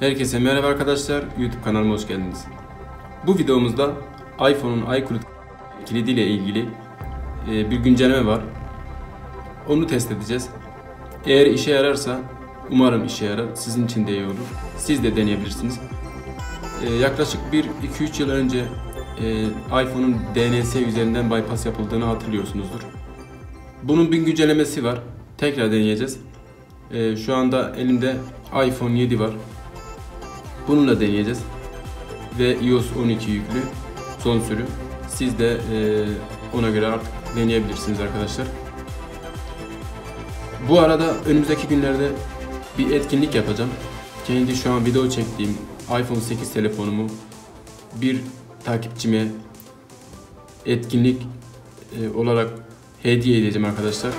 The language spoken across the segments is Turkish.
Herkese merhaba arkadaşlar, YouTube kanalıma hoş geldiniz. Bu videomuzda iPhone'un iCloud kilidiyle ilgili bir güncelleme var. Onu test edeceğiz. Eğer işe yararsa, umarım işe yarar, sizin için de iyi olur. Siz de deneyebilirsiniz. Yaklaşık bir 2-3 yıl önce iPhone'un DNS üzerinden bypass yapıldığını hatırlıyorsunuzdur. Bunun bir güncellemesi var. Tekrar deneyeceğiz. Şu anda elimde iPhone 7 var. Bununla deneyeceğiz. Ve iOS 12 yüklü son sürü. Siz de ona göre artık deneyebilirsiniz arkadaşlar. Bu arada önümüzdeki günlerde bir etkinlik yapacağım. Kendi şu an video çektiğim iPhone 8 telefonumu bir takipçime etkinlik olarak hediye edeceğim arkadaşlar.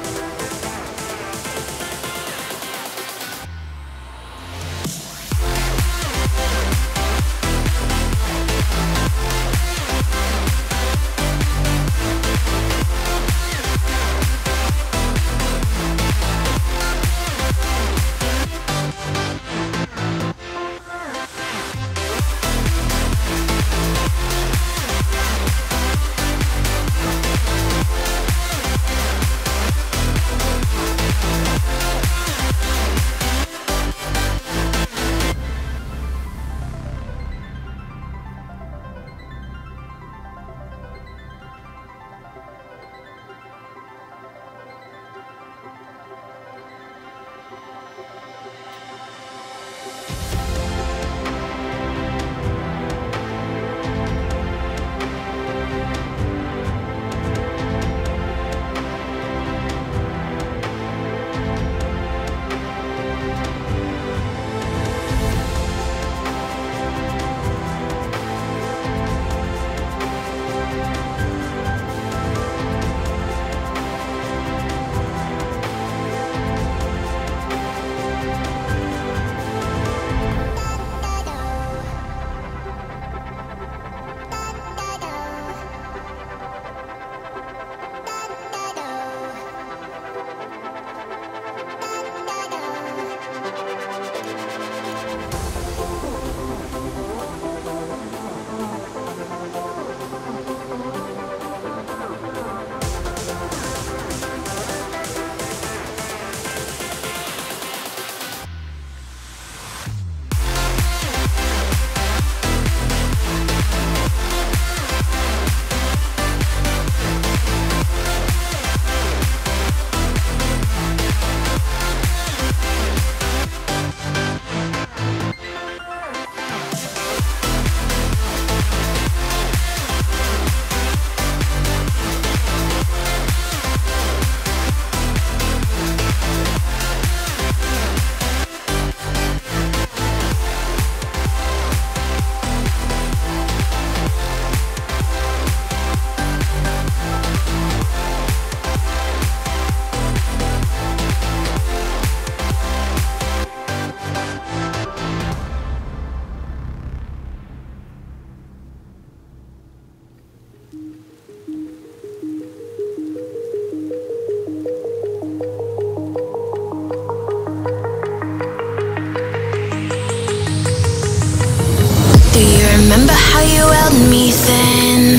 Remember how you held me then?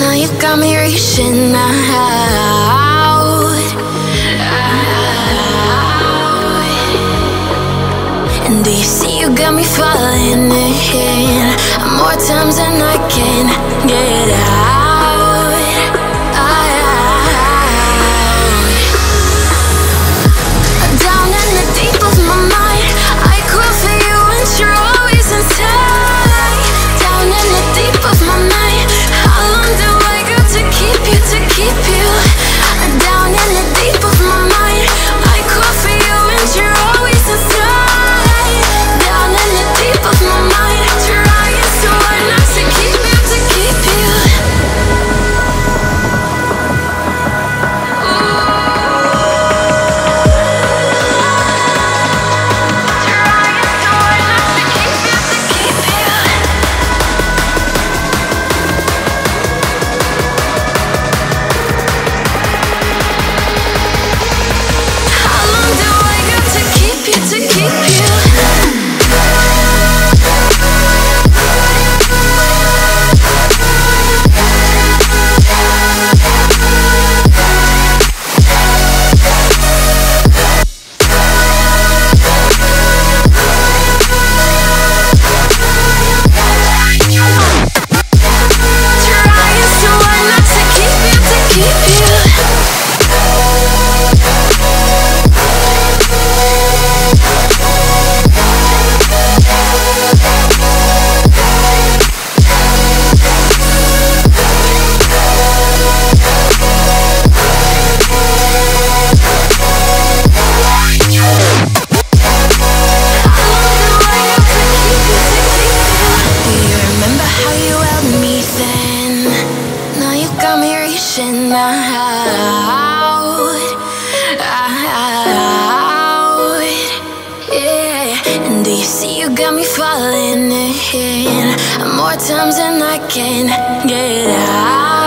Now you got me reaching out. And do you see you got me falling in? More times than I can get out. Down in the deep of my mind, trying so hard not to keep you. You got me falling in more times than I can get out.